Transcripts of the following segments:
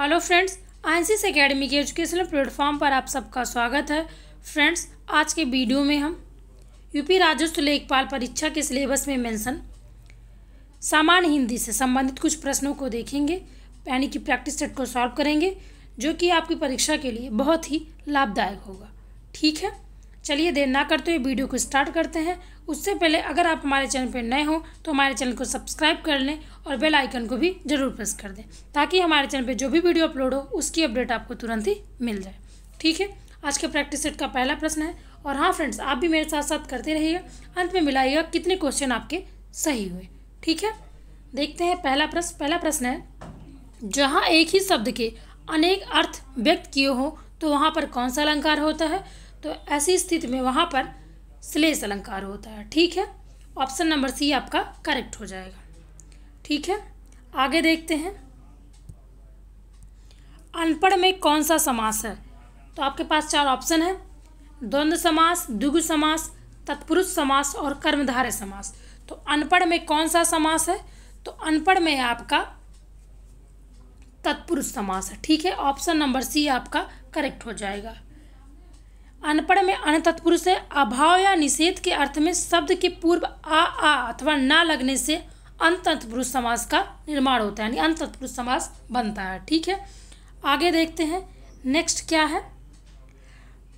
Hello friends, NCCS academy के educational platform पर आप सबका स्वागत है। फ्रेंड्स, आज के वीडियो में हम यूपी राजस्व लेखपाल परीक्षा के सिलेबस में मेंशन सामान्य हिंदी से संबंधित कुछ प्रश्नों को देखेंगे, यानी कि प्रैक्टिस सेट को सॉल्व करेंगे, जो कि आपकी परीक्षा के लिए बहुत ही लाभदायक होगा। ठीक है, चलिए देर ना करते हुए वीडियो को स्टार्ट करते हैं। उससे पहले अगर आप हमारे चैनल पर नए हो तो हमारे चैनल को सब्सक्राइब कर लें और बेल आइकन को भी जरूर प्रेस कर दें, ताकि हमारे चैनल पर जो भी वीडियो अपलोड हो उसकी अपडेट आपको तुरंत ही मिल जाए। ठीक है, आज के प्रैक्टिस सेट का पहला प्रश्न है। और हाँ फ्रेंड्स, आप भी मेरे साथ साथ करते रहिएगा, अंत में मिलाइएगा कितने क्वेश्चन आपके सही हुए। ठीक है, देखते हैं पहला प्रश्न है, जहाँ एक ही शब्द के अनेक अर्थ व्यक्त किए हों तो वहाँ पर कौन सा अलंकार होता है? तो ऐसी स्थिति में वहाँ पर श्लेष अलंकार होता है। ठीक है, ऑप्शन नंबर सी आपका करेक्ट हो जाएगा। ठीक है, आगे देखते हैं, अनपढ़ में कौन सा समास है? तो आपके पास चार ऑप्शन है, द्वंद्व समास, द्विगु समास, तत्पुरुष समास और कर्मधारय समास। तो अनपढ़ में कौन सा समास है? तो अनपढ़ में आपका तत्पुरुष समास है। ठीक है, ऑप्शन नंबर सी आपका करेक्ट हो जाएगा। अनपढ़ में अन तत्पुरुष है। अभाव या निषेध के अर्थ में शब्द के पूर्व आ अथवा ना लगने से अन तत्पुरुष समास का निर्माण होता है, यानी अन तत्पुरुष समास बनता है। ठीक है, आगे देखते हैं, नेक्स्ट क्या है,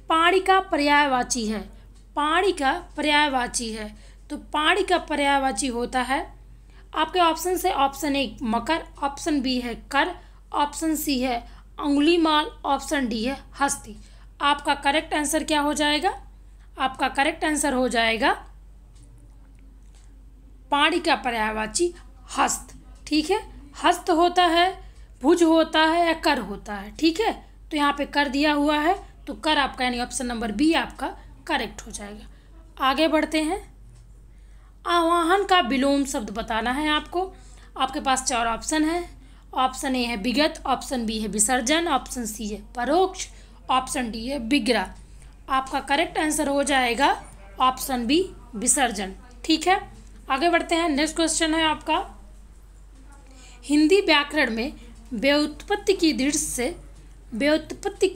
पाणि का पर्यायवाची है। पाणि का पर्यायवाची है, तो पाणि का पर्यायवाची होता है आपके ऑप्शन से, ऑप्शन ए मकर, ऑप्शन बी है कर, ऑप्शन सी है अंगुलीमाल, ऑप्शन डी है हस्ती। आपका करेक्ट आंसर क्या हो जाएगा? आपका करेक्ट आंसर हो जाएगा पाणि का पर्यायवाची हस्त। ठीक है, हस्त होता है, भुज होता है या कर होता है। ठीक है, तो यहाँ पे कर दिया हुआ है, तो कर आपका, यानी ऑप्शन नंबर बी आपका करेक्ट हो जाएगा। आगे बढ़ते हैं, आह्वान का विलोम शब्द बताना है आपको। आपके पास चार ऑप्शन है, ऑप्शन ए है विगत, ऑप्शन बी है विसर्जन, ऑप्शन सी है परोक्ष, ऑप्शन डी है बिगरा। आपका करेक्ट आंसर हो जाएगा ऑप्शन बी विसर्जन। ठीक है, आगे बढ़ते हैं, नेक्स्ट क्वेश्चन है आपका, हिंदी व्याकरण में व्युत्पत्ति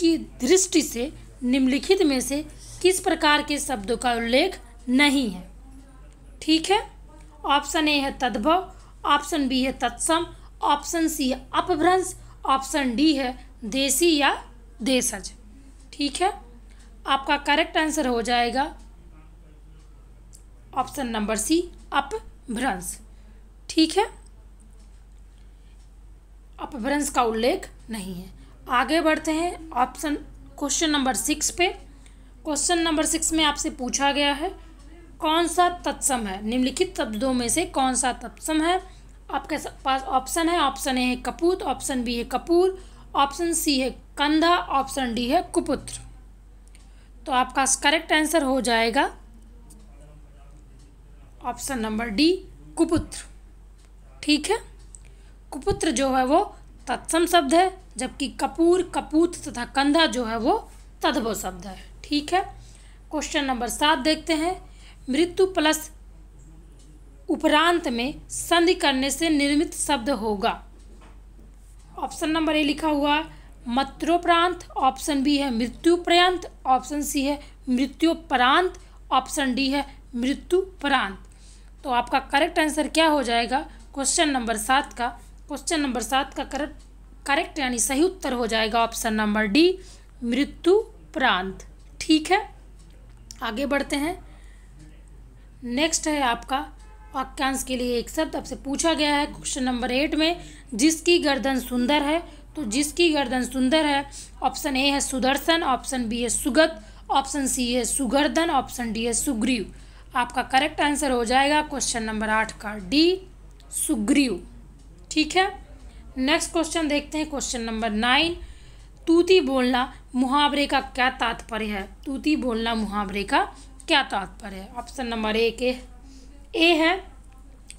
की दृष्टि से निम्नलिखित में से किस प्रकार के शब्दों का उल्लेख नहीं है? ठीक है, ऑप्शन ए है तद्भव, ऑप्शन बी है तत्सम, ऑप्शन सी है अपभ्रंश, ऑप्शन डी है देशी या देशज। ठीक है, आपका करेक्ट आंसर हो जाएगा ऑप्शन नंबर सी अपभ्रंश। ठीक है, अपभ्रंश का उल्लेख नहीं है। आगे बढ़ते हैं ऑप्शन क्वेश्चन नंबर 6 पे। क्वेश्चन नंबर 6 में आपसे पूछा गया है, कौन सा तत्सम है? निम्नलिखित शब्दों में से कौन सा तत्सम है? आपके पास ऑप्शन है, ऑप्शन ए है कपूत, ऑप्शन बी है कपूर, ऑप्शन सी है कंधा, ऑप्शन डी है कुपुत्र। तो आपका करेक्ट आंसर हो जाएगा ऑप्शन नंबर डी कुपुत्र। ठीक है, कुपुत्र जो है वो तत्सम शब्द है, जबकि कपूर, कपूत तथा कंधा जो है वो तद्भव शब्द है। ठीक है, क्वेश्चन नंबर 7 देखते हैं, मृत्यु प्लस उपरांत में संधि करने से निर्मित शब्द होगा। ऑप्शन नंबर ए लिखा हुआ है मत्रोपरांत, ऑप्शन बी है मृत्युपर्यंत, ऑप्शन सी है मृत्योपरांत, ऑप्शन डी है मृत्युपरांत। तो आपका करेक्ट आंसर क्या हो जाएगा क्वेश्चन नंबर 7 का? क्वेश्चन नंबर 7 का करेक्ट यानी सही उत्तर हो जाएगा ऑप्शन नंबर डी मृत्युपरांत। ठीक है, आगे बढ़ते हैं, नेक्स्ट है आपका वाक्यांश के लिए एक शब्द। आपसे पूछा गया है क्वेश्चन नंबर 8 में, जिसकी गर्दन सुंदर है। तो जिसकी गर्दन सुंदर है, ऑप्शन ए है सुदर्शन, ऑप्शन बी है सुगत, ऑप्शन सी है सुगर्दन, ऑप्शन डी है सुग्रीव। आपका करेक्ट आंसर हो जाएगा क्वेश्चन नंबर 8 का डी सुग्रीव। ठीक है, नेक्स्ट क्वेश्चन देखते हैं, क्वेश्चन नंबर 9, तूती बोलना मुहावरे का क्या तात्पर्य है? तूती बोलना मुहावरे का क्या तात्पर्य है? ऑप्शन नंबर ए है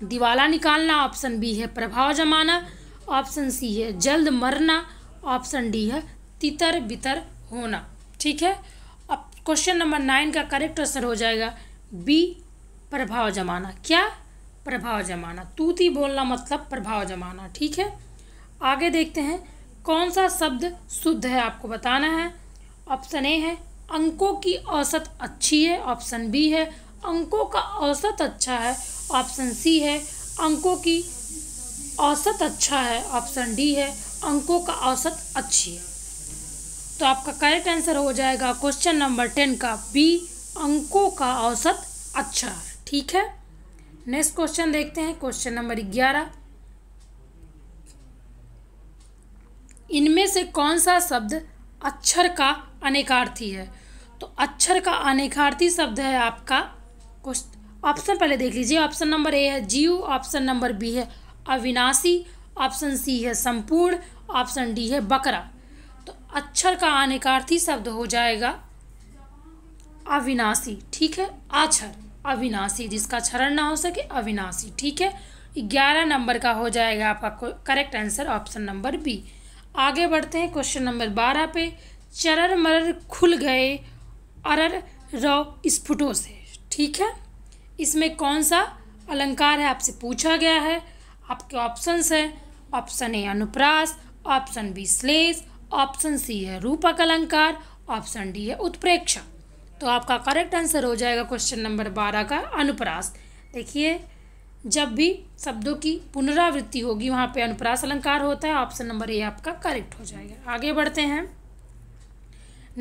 दिवाला निकालना, ऑप्शन बी है प्रभाव जमाना, ऑप्शन सी है जल्द मरना, ऑप्शन डी है तितर बितर होना। ठीक है, अब क्वेश्चन नंबर 9 का करेक्ट आंसर हो जाएगा बी प्रभाव जमाना। क्या? प्रभाव जमाना। तूती बोलना मतलब प्रभाव जमाना। ठीक है, आगे देखते हैं, कौन सा शब्द शुद्ध है आपको बताना है। ऑप्शन ए है अंकों की औसत अच्छी है, ऑप्शन बी है अंकों का औसत अच्छा है, ऑप्शन सी है अंकों की औसत अच्छा है, ऑप्शन डी है अंकों का औसत अच्छी है। तो आपका करेक्ट आंसर हो जाएगा क्वेश्चन नंबर 10 का बी, अंकों का औसत अच्छा है। ठीक है, नेक्स्ट क्वेश्चन देखते हैं, क्वेश्चन नंबर 11। इनमें से कौन सा शब्द अक्षर का अनेकार्थी है? तो अक्षर का अनेकार्थी शब्द है आपका, कुछ ऑप्शन पहले देख लीजिए। ऑप्शन नंबर ए है जीव, ऑप्शन नंबर बी है अविनाशी, ऑप्शन सी है संपूर्ण, ऑप्शन डी है बकरा। तो अक्षर का अनेकार्थी शब्द हो जाएगा अविनाशी। ठीक है, अक्षर अविनाशी, जिसका क्षरण ना हो सके, अविनाशी। ठीक है, 11 नंबर का हो जाएगा आपका correct answer option number B. आगे बढ़ते हैं क्वेश्चन नंबर 12 पे। चरर मरर खुल गए अरर रव स्फुटों से, ठीक है, इसमें कौन सा अलंकार है आपसे पूछा गया है। आपके ऑप्शंस हैं, ऑप्शन ए अनुप्रास, ऑप्शन बी श्लेष, ऑप्शन सी है रूपक अलंकार, ऑप्शन डी है उत्प्रेक्षा। तो आपका करेक्ट आंसर हो जाएगा क्वेश्चन नंबर 12 का अनुप्रास। देखिए, जब भी शब्दों की पुनरावृत्ति होगी वहाँ पे अनुप्रास अलंकार होता है। ऑप्शन नंबर ए आपका करेक्ट हो जाएगा। आगे बढ़ते हैं,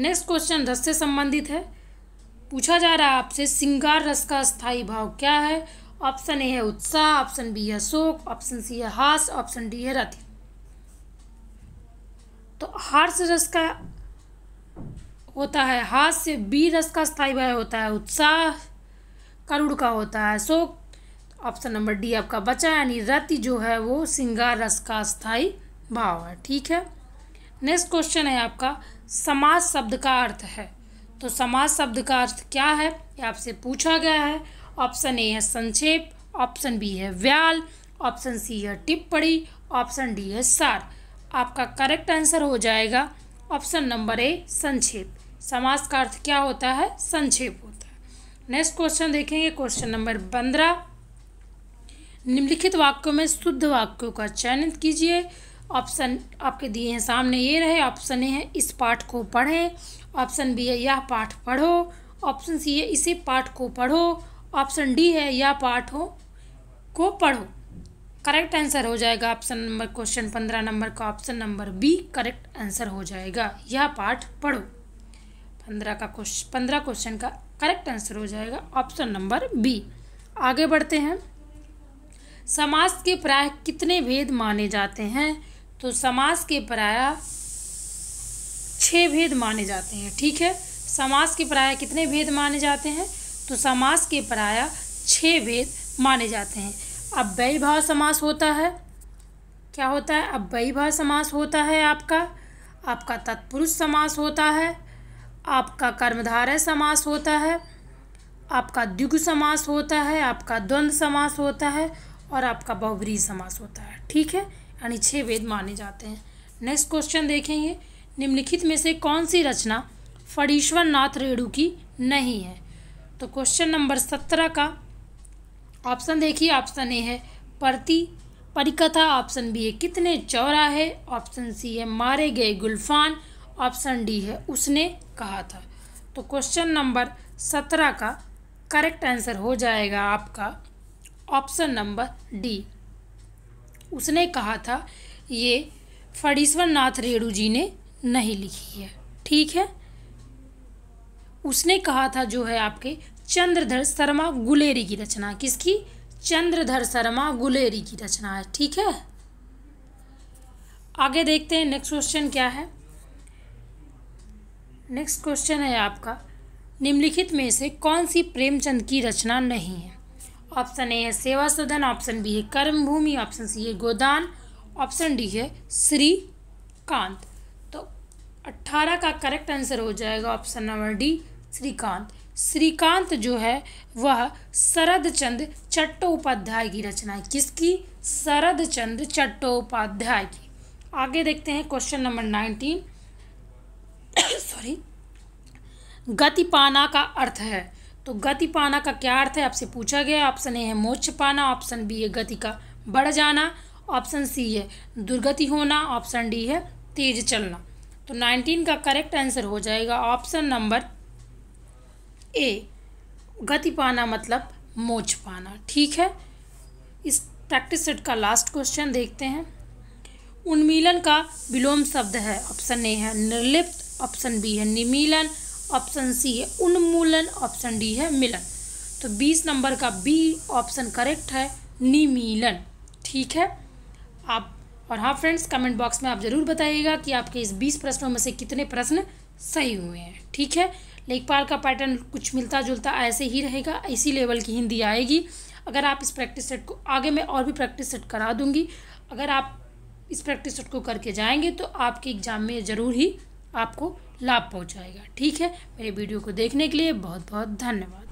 नेक्स्ट क्वेश्चन रस से संबंधित है। पूछा जा रहा है आपसे श्रृंगार रस का स्थायी भाव क्या है। ऑप्शन ए है उत्साह, ऑप्शन बी है शोक, ऑप्शन सी है हास, ऑप्शन डी है रति। तो हास रस का होता है हास्य, बी रस का स्थायी भाव होता है उत्साह, करुण का होता है शोक, ऑप्शन नंबर डी आपका बचा, यानी रति जो है वो श्रृंगार रस का स्थायी भाव है। ठीक है, नेक्स्ट क्वेश्चन है आपका समास शब्द का अर्थ है। तो समास शब्द का अर्थ क्या है, ये आपसे पूछा गया है। ऑप्शन ए है संक्षेप, ऑप्शन बी है व्याल, ऑप्शन सी है टिप्पणी, ऑप्शन डी है सार। आपका करेक्ट आंसर हो जाएगा ऑप्शन नंबर ए संक्षेप। समास का अर्थ क्या होता है, संक्षेप होता है। नेक्स्ट क्वेश्चन देखेंगे, क्वेश्चन नंबर 15। निम्नलिखित वाक्यों में शुद्ध वाक्यों का चयन कीजिए। ऑप्शन आपके दिए हैं सामने, ये रहे। ऑप्शन ए है इस पाठ को पढ़ें, ऑप्शन बी है यह पाठ पढ़ो, ऑप्शन सी है इसी पाठ को पढ़ो, ऑप्शन डी है यह पाठ हो को पढ़ो। करेक्ट आंसर हो जाएगा ऑप्शन नंबर, क्वेश्चन 15 नंबर का option number B correct answer हो जाएगा, यह पाठ पढ़ो। 15 क्वेश्चन का करेक्ट आंसर हो जाएगा ऑप्शन नंबर बी। आगे बढ़ते हैं, समास के प्राय कितने भेद माने जाते हैं। तो समास के प्राय 6 भेद माने जाते हैं। ठीक है, समास के प्राय कितने भेद माने जाते हैं, तो समास के प्राय 6 भेद माने जाते हैं। अव्ययी भाव समास होता है, क्या होता है, अव्ययी भाव समास होता है आपका तत्पुरुष समास होता है, आपका कर्मधारय समास होता है, आपका द्विगु समास होता है, आपका द्वंद्व समास होता है और आपका बहुव्रीहि समास होता है। ठीक है, यानी 6 भेद माने जाते हैं। नेक्स्ट क्वेश्चन देखेंगे, निम्नलिखित में से कौन सी रचना फणीश्वर नाथ रेणु की नहीं है। तो क्वेश्चन नंबर 17 का ऑप्शन देखिए। ऑप्शन ए है परिकथा, ऑप्शन बी है कितने चौराहे, ऑप्शन सी है मारे गए गुल्फान, ऑप्शन डी है उसने कहा था। तो क्वेश्चन नंबर 17 का करेक्ट आंसर हो जाएगा आपका ऑप्शन नंबर डी, उसने कहा था। ये फणीश्वर नाथ रेणु जी ने नहीं लिखी है। ठीक है, उसने कहा था जो है आपके चंद्रधर शर्मा गुलेरी की रचना, किसकी, चंद्रधर शर्मा गुलेरी की रचना है। ठीक है, आगे देखते हैं नेक्स्ट क्वेश्चन क्या है। नेक्स्ट क्वेश्चन है आपका, निम्नलिखित में से कौन सी प्रेमचंद की रचना नहीं है। ऑप्शन ए है सेवा सदन, ऑप्शन बी है कर्मभूमि, ऑप्शन सी है गोदान, ऑप्शन डी है श्रीकांत। तो 18 का करेक्ट आंसर हो जाएगा option number D Shrikant. Shrikant जो है वह शरदचंद्र चट्टोपाध्याय की रचना है, किसकी, शरदचंद्र चट्टोपाध्याय की। आगे देखते हैं क्वेश्चन नंबर 19 गति पाना का अर्थ है। तो गति पाना का क्या अर्थ है आपसे पूछा गया। ऑप्शन ए है मोक्ष पाना, ऑप्शन बी है गति का बढ़ जाना, ऑप्शन सी है दुर्गति होना, ऑप्शन डी है तेज चलना। तो 19 का करेक्ट आंसर हो जाएगा ऑप्शन नंबर ए, गति पाना मतलब मोच पाना। ठीक है, इस प्रैक्टिस सेट का लास्ट क्वेश्चन देखते हैं। उन्मीलन का विलोम शब्द है, ऑप्शन ए है निर्लिप्त, ऑप्शन बी है निमीलन, ऑप्शन सी है उन्मूलन, ऑप्शन डी है मिलन। तो 20 नंबर का बी ऑप्शन करेक्ट है, निमीलन। ठीक है, आप और हाँ फ्रेंड्स, कमेंट बॉक्स में आप ज़रूर बताइएगा कि आपके इस 20 प्रश्नों में से कितने प्रश्न सही हुए हैं। ठीक है, लेखपाल का पैटर्न कुछ मिलता जुलता ऐसे ही रहेगा, इसी लेवल की हिंदी आएगी। अगर आप इस प्रैक्टिस सेट को आगे मैं और भी प्रैक्टिस सेट करा दूंगी, अगर आप इस प्रैक्टिस सेट को करके जाएंगे तो आपके एग्ज़ाम में ज़रूर ही आपको लाभ पहुँचाएगा। ठीक है, मेरे वीडियो को देखने के लिए बहुत बहुत धन्यवाद।